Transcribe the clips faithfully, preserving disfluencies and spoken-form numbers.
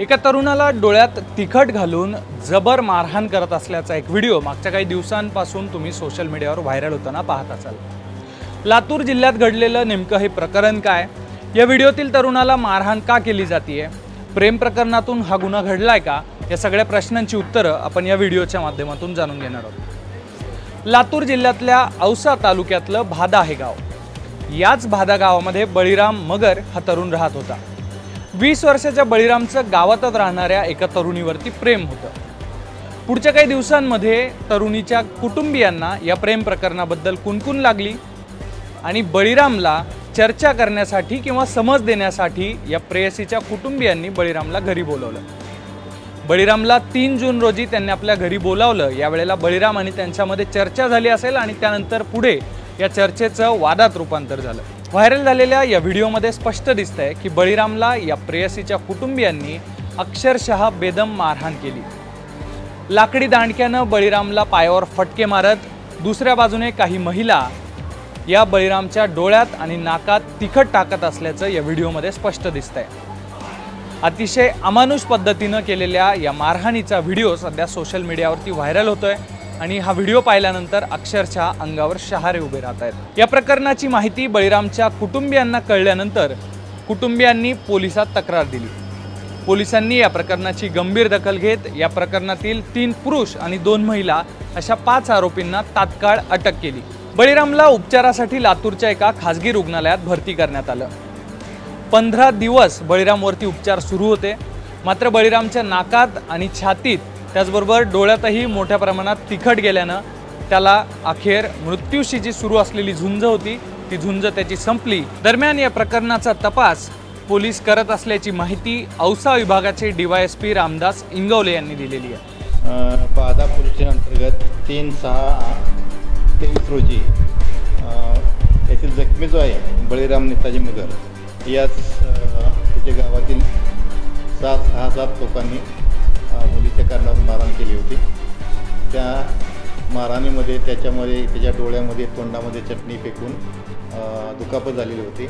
एका तरुणाला डोळ्यात तिखट घालून जबर मारहाण करत असल्याचा एक व्हिडिओ मागच्या काही दिवसांपासून तुम्ही सोशल मीडियावर व्हायरल होताना पाहत असाल। लातूर जिल्ह्यात घडलेले नेमके हे प्रकरण काय, या व्हिडिओतील तरुणाला मारहाण का केली जाते, प्रेम प्रकरणातून हा गुन्हा घडलाय का, या सगळ्या प्रश्नांची उत्तरे आपण या व्हिडिओच्या माध्यमातून जाणून घेणार आहोत। लातूर जिल्ह्यातल्या औसा तालुक्यातले भादा हे गाव, याच भादा गावामध्ये बळीराम मगर हा तरुण राहत होता। वीस वर्षाच्या बळीरामचं गावातच राहणाऱ्या एका तरुणीवरती प्रेम होतं। पुढच्या काही दिवसांमध्ये तरुणीच्या कुटुंबियांना या प्रेम प्रकरणाबद्दल कुणकुण लागली आणि बळीरामला चर्चा करण्यासाठी किंवा समज देण्यासाठी या प्रेयसीच्या कुटुंबियांनी बळीरामला घरी बोलवलं। बळीरामला तीन जून रोजी त्यांनी आपल्या घरी बोलावलं। यावेळेला बळीराम आणि त्यांच्यामध्ये चर्चा झाली असेल आणि त्यानंतर पुढे या चर्चेचं वादात रूपांतर झालं। व्हायरल झालेल्या या व्हिडिओमध्ये स्पष्ट दिसतंय की बळीरामला या प्रेयसीच्या कुटुंबियांनी अक्षरशः बेदम मारहाण केली। लाकडी दांडक्यानं बळीरामला पायावर फटके मारत दुसऱ्या बाजूने काही महिला या बळीरामच्या डोळ्यात आणि नाकात तिखट टाकत असल्याचं या व्हिडिओमध्ये स्पष्ट दिसतंय। अतिशय अमानुष पद्धतीनं केलेल्या या मारहाणीचा व्हिडिओ सध्या सोशल मीडियावरती व्हायरल होतोय आणि हा व्हिडिओ पाहिल्यानंतर अक्षरशः अंगावर शहारे उभे राहत आहेत। या प्रकरणाची माहिती बळीरामच्या कुटुंबियांना कळल्यानंतर कुटुंबियांनी पोलिसात तक्रार दिली। पोलिसांनी या प्रकरणाची गंभीर दखल घेत या प्रकरणातील तीन पुरुष आणि दोन महिला अशा पाच आरोपींना तात्काळ अटक केली। बळीरामला उपचारासाठी लातूरच्या एका खासगी रुग्णालयात भरती करण्यात आलं। पंधरा दिवस बळीरामवरती उपचार सुरू होते, मात्र बळीरामच्या नाकात आणि छातीत त्याचबरोबर डोळ्यातही मोठ्या प्रमाणात तिखट गेल्यानं त्याला अखेर मृत्यूशी जी सुरू असलेली झुंज होती ती झुंज त्याची संपली। दरम्यान या प्रकरणाचा तपास पोलीस करत असल्याची माहिती औसा विभागाचे डीवायएसपी रामदास इंगवले यांनी दिलेली आहे। बादा पोलीस अंतर्गत तीन सहा तेवीस रोजी येथील जखमी जो आहे बळीराम नेताजी मगर, याच त्याच्या गावातील सात सहा सात लोकांनी मुलीच्या कारणावरून मारहाण केली होती। त्या मारहाणीमध्ये त्याच्यामध्ये त्याच्या डोळ्यामध्ये तोंडामध्ये चटणी फेकून दुखापत झालेली होती।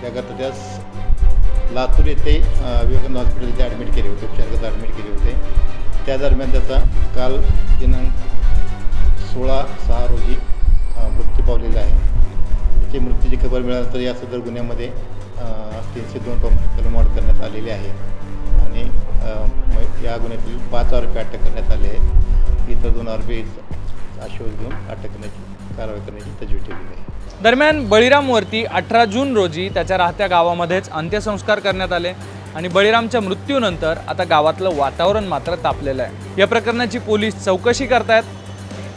त्याकरता त्यास लातूर येथे विवेकानंद हॉस्पिटलमध्ये ॲडमिट केले होते, उपचाराकरता ॲडमिट केले होते। त्या दरम्यान त्याचा काल दिनांक सोळा सहा रोजी मृत्यू पावलेला आहे। त्याची मृत्यूची खबर मिळाल्यानंतर या सदर गुन्ह्यामध्ये तीनशे दोन प्रमाणे कलम वाढ करण्यात आलेली आहे आणि या गुन्ह्यातील पाच आरोपी अटक करण्यात आले आहेत। इतर दोन आरोपी आश्वास घेऊन अटक करण्याची कारवाई करण्याची तजवीज केलेली आहे। दरम्यान बळीरामवरती अठरा जून रोजी त्याच्या राहत्या गावामध्येच अंत्यसंस्कार करण्यात आले आणि बळीरामच्या मृत्यूनंतर आता गावातलं वातावरण मात्र तापलेलं आहे। या प्रकरणाची पोलीस चौकशी करतायत।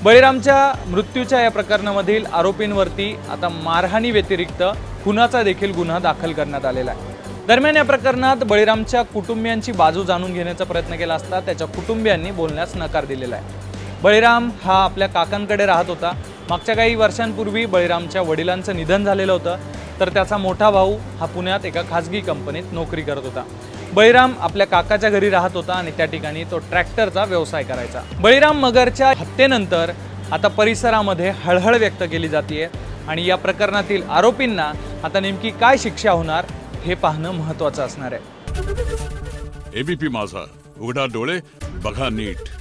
बळीरामच्या मृत्यूच्या या प्रकरणामधील आरोपींवरती आता मारहाणी व्यतिरिक्त खुनाचा देखील गुन्हा दाखल करण्यात आलेला आहे। दरम्यान या प्रकरणात बळीरामच्या कुटुंबियांची बाजू जाणून घेण्याचा प्रयत्न केला असता त्याच्या कुटुंबियांनी बोलण्यास नकार दिलेला आहे। बळीराम हा आपल्या काकांकडे राहत होता। मागच्या काही वर्षांपूर्वी बळीरामच्या वडिलांचं निधन झालेलं होतं, तर त्याचा मोठा भाऊ हा पुण्यात एका खाजगी कंपनीत नोकरी करत होता। बळीराम आपल्या काकाच्या घरी राहत होता आणि त्या ठिकाणी तो ट्रॅक्टरचा व्यवसाय करायचा। बळीराम मगरच्या हत्येनंतर आता परिसरामध्ये हळहळ व्यक्त केली जाते आणि या प्रकरणातील आरोपींना आता नेमकी काय शिक्षा होणार हे पाहणं महत्त्वाचं असणार आहे। एबीपी माझा, उघडा डोळे बघा नीट।